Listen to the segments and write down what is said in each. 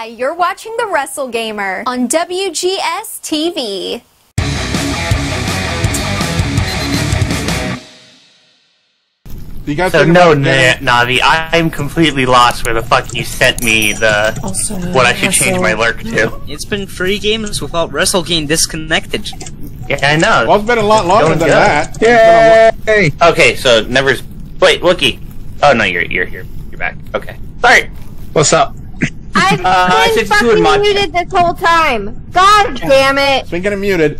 Hi, you're watching the WrestleGamer on WGS-TV. So no, Navi, I'm completely lost where the fuck you sent me the what I should change my lurk to. It's been 3 games without WrestleGame disconnected. Yeah, I know. Well, it's been a lot longer than that. Yay! Okay, so never. Wait, Wookie. Oh no, you're here. You're back. Okay. Sorry. What's up? I've been fucking muted this whole time. God damn it! It's been getting muted.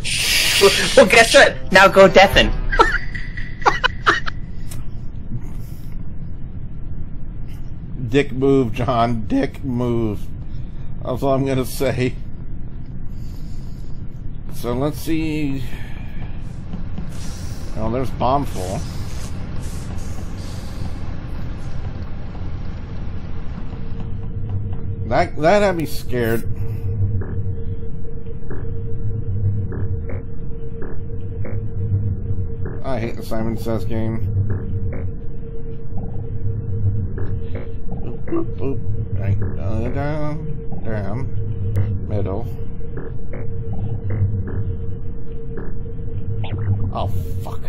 Well, guess what? Now go deafen. Dick move, John. Dick move. That's all I'm gonna say. So let's see. Oh, there's Bombful. That had me scared. I hate the Simon Says game. Boop, boop, right, down, middle. Oh, fuck.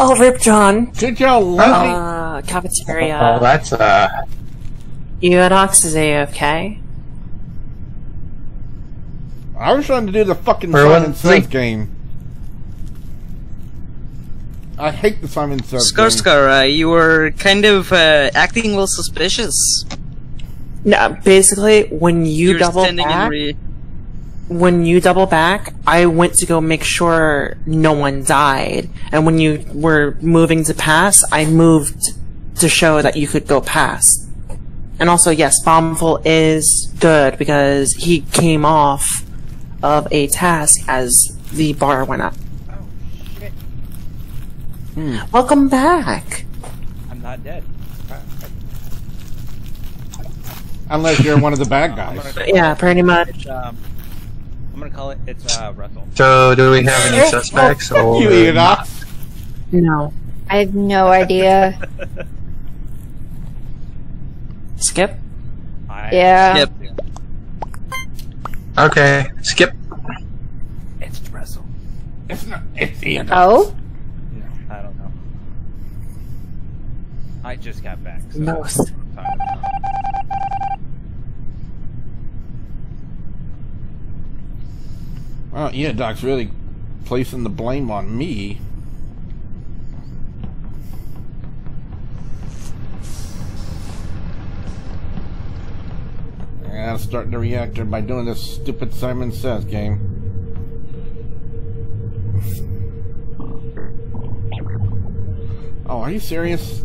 Oh, Rip John. Did y'all love me? Cafeteria. Oh, that's, Eodox is AFK. I was trying to do the fucking Simon Says game. I hate the Simon Says game. Scar, you were kind of, acting a little suspicious. No, basically, when you double back, I went to go make sure no one died. And when you were moving to pass, I moved to show that you could go past. And also, yes, Bombful is good because he came off of a task as the bar went up. Oh, shit. Hmm. Welcome back. I'm not dead. Unless you're one of the bad guys. Yeah, pretty much. I'm gonna call it, it's, Russell. So, do we have any suspects or not? No. I have no idea. Skip? Yeah. Skip. Okay, skip. It's Russell. It's not, it's the end. Oh? No, I don't know. I just got back, so... Most. Oh, yeah, Doc's really placing the blame on me. Yeah, I'm starting the reactor by doing this stupid Simon Says game. Oh, are you serious?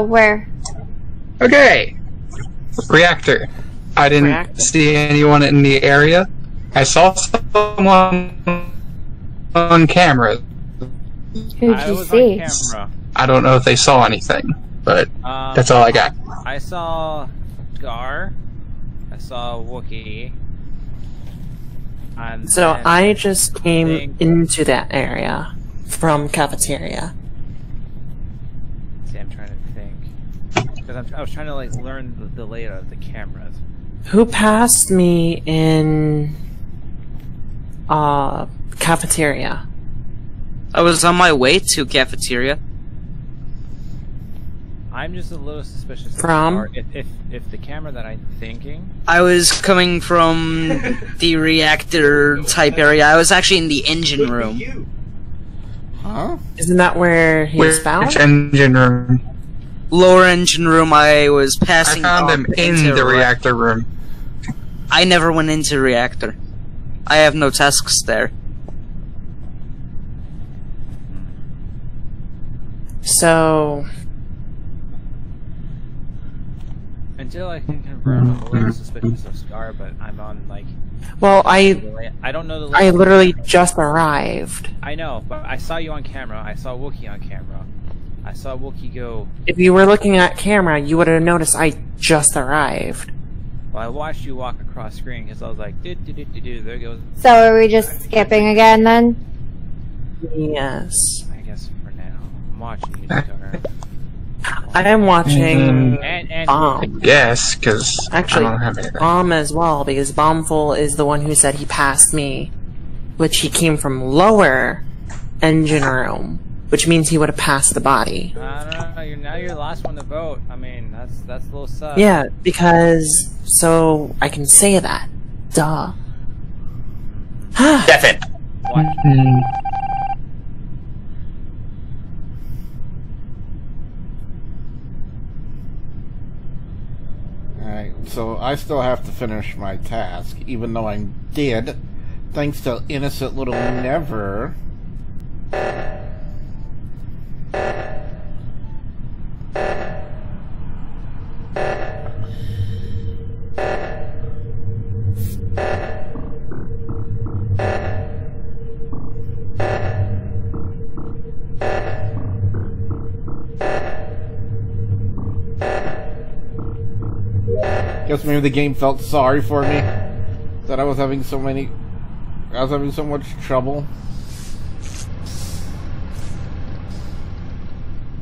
Where? Okay. Reactor. I didn't see anyone in the area. I saw someone on camera. Who'd you see? I don't know if they saw anything, but that's all I got. I saw Scar. I saw Wookie. So I just came into that area from cafeteria. See, I'm trying to Because I was trying to like learn the layout of the cameras. Who passed me in cafeteria? I was on my way to cafeteria. I'm just a little suspicious. From? If the camera that I'm thinking... I was coming from the reactor type area. I was actually in the engine room. Huh? Isn't that where he was found? Which engine room? Lower engine room. I was passing... I found him in the reactor room. I never went into reactor. I have no tasks there. So... Until I can confirm, I'm a little suspicious of Scar, but I'm on like... Well, I don't know the... I literally just arrived. I know, but I saw you on camera. I saw Wookie on camera. I saw Wookie go... If you were looking at camera, you would have noticed I just arrived. Well, I watched you walk across screen because I was like, do do do do do. There goes. So are we just skipping again then? Yes. I guess for now, I'm watching you, Scar. I am watching Bomb. Yes, because actually I don't have anything. Bomb as well, because Bombful is the one who said he passed me, which he came from lower engine room, which means he would have passed the body. No, now you're the last one to vote. I mean, that's a little sus. Yeah, because so I can say that. Duh. Deafin. What? Alright, so I still have to finish my task, even though I did, thanks to innocent little Never. Guess maybe the game felt sorry for me that I was having so much trouble.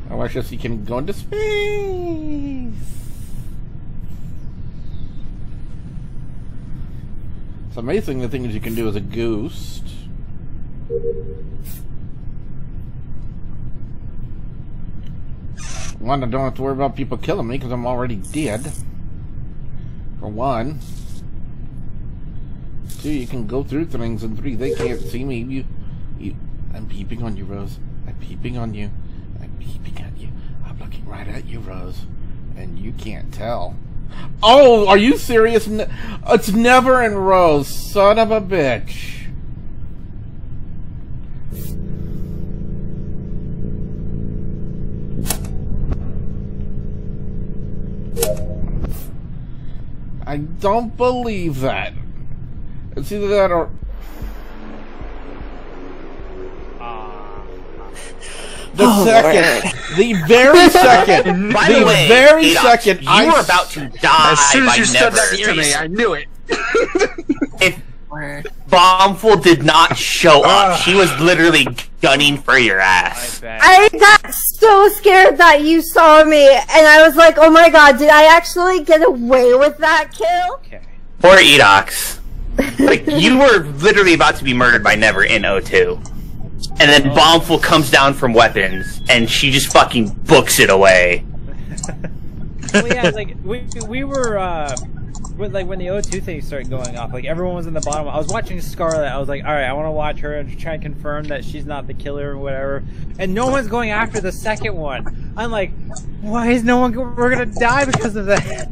I watch this. He can go into space. It's amazing the things you can do as a ghost. One, I don't have to worry about people killing me because I'm already dead. For one. Two, you can go through things, and three, they can't see me. I'm peeping on you, Rose. I'm peeping on you. I'm peeping at you. I'm looking right at you, Rose. And you can't tell. Oh, are you serious? It's Never and Rose, son of a bitch. I don't believe that. It's either that or... The very second. By the way, very Eodox, second. You were about to die. As soon as you said that to me, I knew it. If Bombful did not show up, she was literally gunning for your ass. I got so scared that you saw me, and I was like, oh my god, did I actually get away with that kill? Okay. Poor Eodox. Like, you were literally about to be murdered by Never in O2. And then Bombful comes down from weapons, and she just fucking books it away. Well, yeah, like, we were, like when the O2 thing started going off, like everyone was in the bottom. I was watching Scarlet. I was like, all right, I want to watch her and try and confirm that she's not the killer or whatever. And no one's going after the second one. I'm like, why is no one? We're gonna die because of that.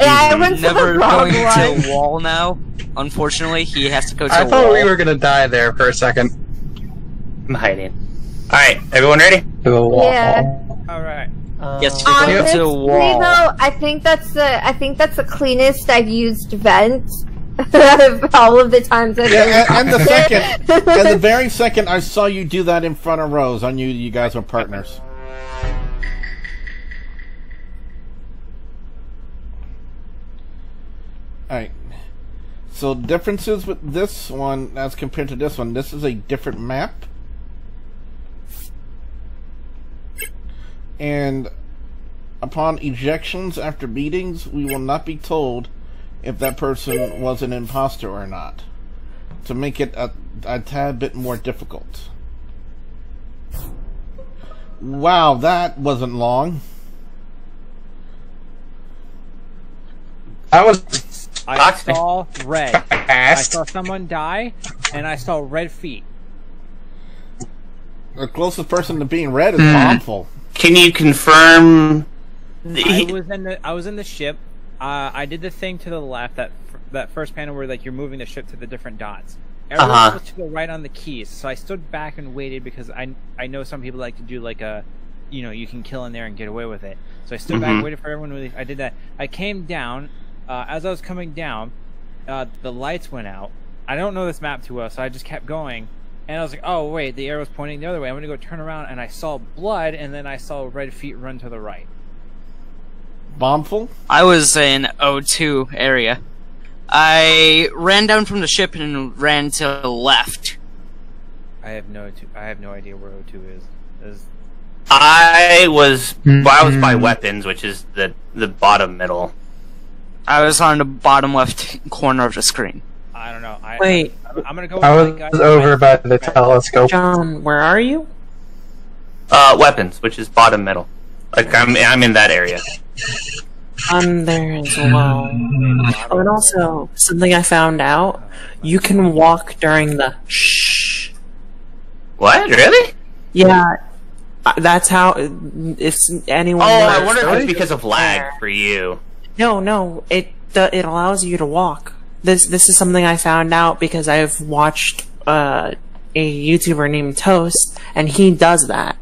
Yeah, I went Never to the wrong going line. To wall now. Unfortunately, he has to go to wall. I thought we were gonna die there for a second. I'm hiding. All right, everyone ready? To the wall. Yeah. All right. Yes, to the wall. Though, I think that's the cleanest I've used vent of all of the times I've and the second, yeah, the very second I saw you do that in front of Rose, I knew you guys were partners. All right. So differences with this one as compared to this one. This is a different map. And Upon ejections after beatings, we will not be told if that person was an imposter or not, to make it a tad bit more difficult. Wow, that wasn't long. I saw red. I saw someone die, and I saw red feet. The closest person to being red is harmful. Can you confirm? I was in the ship. I did the thing to the left, that first panel where like you're moving the ship to the different dots. Everyone was to the right on the keys, so I stood back and waited because I know some people like to do like a, you know, you can kill in there and get away with it. So I stood back and waited for everyone to leave. I did that. I came down. As I was coming down, the lights went out. I don't know this map too well, so I just kept going. And I was like, oh, wait, the arrow's pointing the other way. I'm going to go turn around, and I saw blood, and then I saw red feet run to the right. Bombful? I was in O2 area. I ran down from the ship and ran to the left. I have no idea where O2 is. I was by weapons, which is the bottom middle. I was on the bottom left corner of the screen. I don't know. Wait. I'm gonna go. I was over by the telescope. John, where are you? Weapons, which is bottom middle. Like I'm in that area. I'm there as well. Oh, and also something I found out: you can walk during the shh. What? Really? Yeah. That's how. If anyone. Oh, I wonder if it's because of lag for you. No, no. It allows you to walk. This is something I found out because I've watched a YouTuber named Toast, and he does that.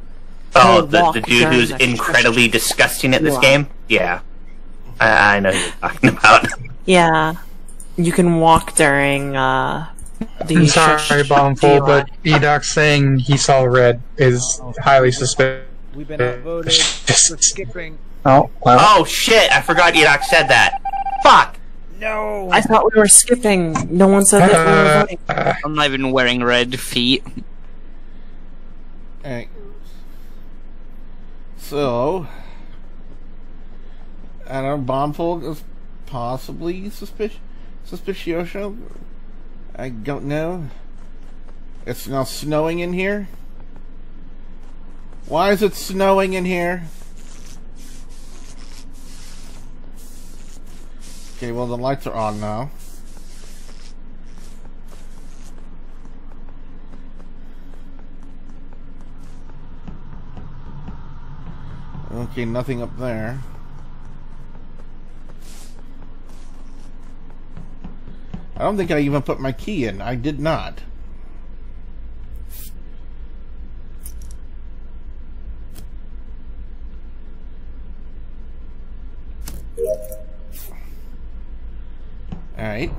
Oh, the dude who's incredibly disgusting at this game? Yeah. I know who you're talking about. Yeah. You can walk during I'm sorry, Bombful, but Edox saying he saw red is highly suspicious. We've been outvoted for skipping. Oh, wow. Oh, shit! I forgot Edox said that. Fuck! No! I thought we were skipping. No one said that we were voting. I'm not even wearing red feet. Alright. So... I don't know, Bombful is possibly suspicioso. I don't know. It's now snowing in here. Why is it snowing in here? Okay, well the lights are on now. Okay, nothing up there. I don't think I even put my key in. I did not. Alright.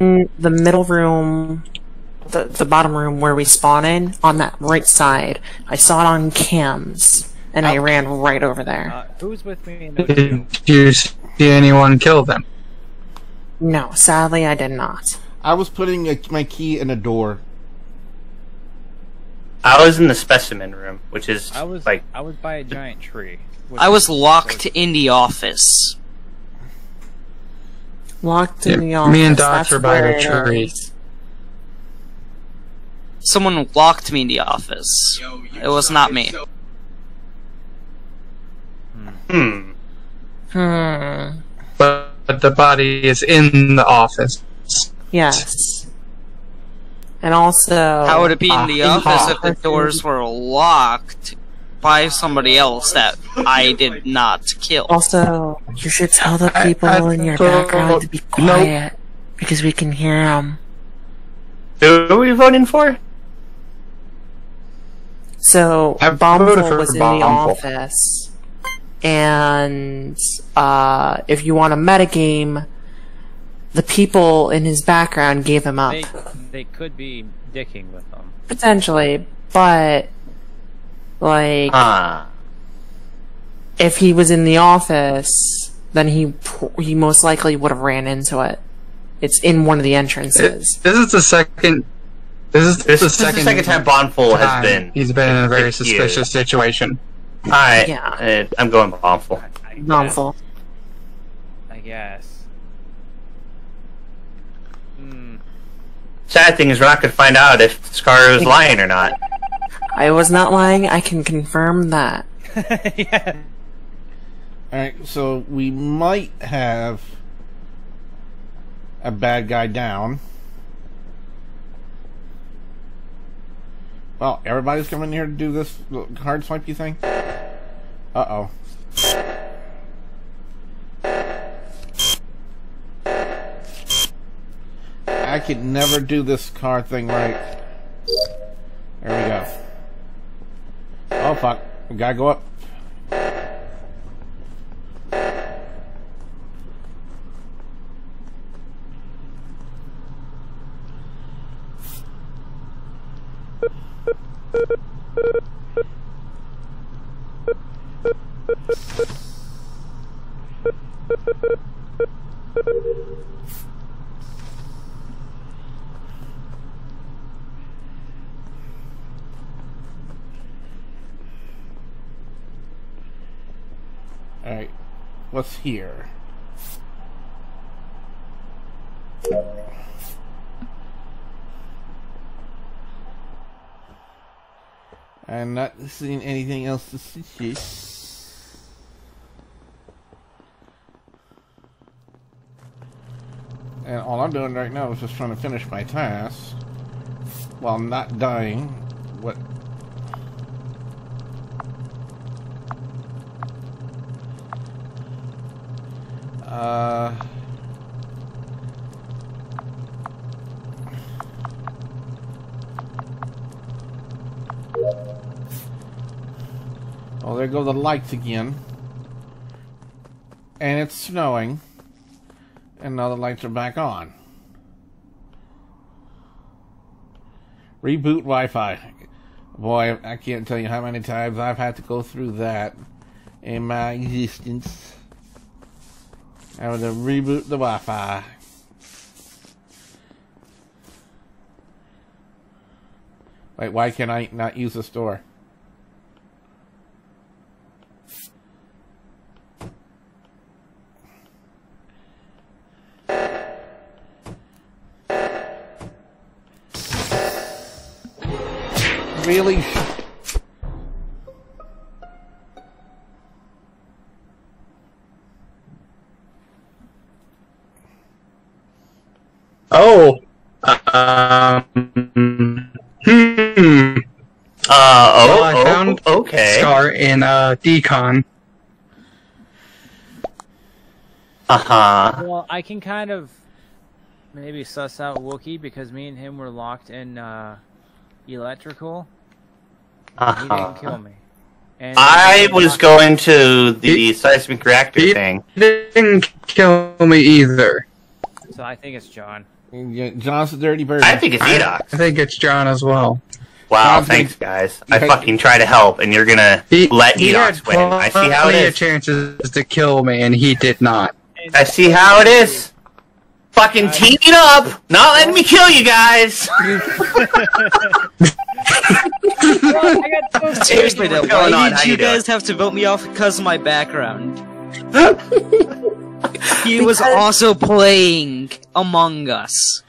The middle room, the bottom room where we spawn in, on that right side. I saw it on cams, and I ran right over there. Who's with me in O2? Did you see anyone kill them? No, sadly I did not. I was putting my key in a door. I was in the specimen room, which is I was by a giant tree. I was locked in the office. Locked in the office. Me and Doc were by the tree. Someone locked me in the office. Yo, it was not me. So But the body is in the office. Yes. And also... How would it be in the office if the doors were locked by somebody else that I did not kill? Also, you should tell the people in your background to be quiet, because we can hear them. Who are we voting for? So, Bombful was in the office, and if you want a metagame... The people in his background gave him up. They could be dicking with him. Potentially, but... Like... If he was in the office, then he most likely would have ran into it. It's in one of the entrances. This is the second This is the second time Bonful has been. He's been in a very suspicious situation. Alright, yeah. I'm going Bonful. Bonful. I guess. Sad thing is we're not going to find out if Scar was lying or not. I was not lying. I can confirm that. Yeah. Alright, so we might have a bad guy down. Well, everybody's coming here to do this hard swipey thing? Uh-oh. I could never do this card thing right. There we go. Oh, fuck. We gotta go up. Alright, what's here? I'm not seeing anything else to see. And all I'm doing right now is just trying to finish my task while not dying. What? Oh, there go the lights again. And it's snowing. And now the lights are back on. Reboot Wi-Fi. Boy, I can't tell you how many times I've had to go through that in my existence. Having to reboot the Wi-Fi. Like, why can I not use the store? Really? Oh. Well, I found Scar in Decon. Well, I can kind of maybe suss out Wookie because me and him were locked in electrical. He didn't kill me. And I was going to the seismic reactor thing. He didn't kill me either. So I think it's John. John's a dirty bird. I think it's Eodox. I think it's John as well. Wow, thanks guys. I fucking try to help, and you're gonna let Eodox win. I see how it is. He had chances to kill me, and he did not. I see how it is. Fucking team it up! Not letting me kill you guys! Seriously though, why did you guys have to vote me off because of my background? He was also playing Among Us.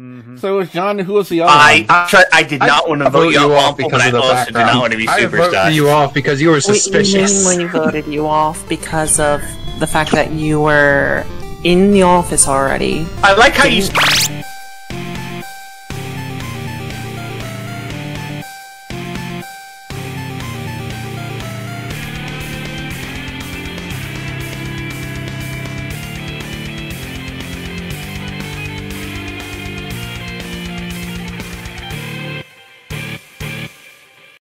So it was John who was the other I did not want to vote you off because of the background. I did not want to be superstar. I voted you off because you were suspicious. We mainly voted you off because of the fact that you were in the office already. I like how you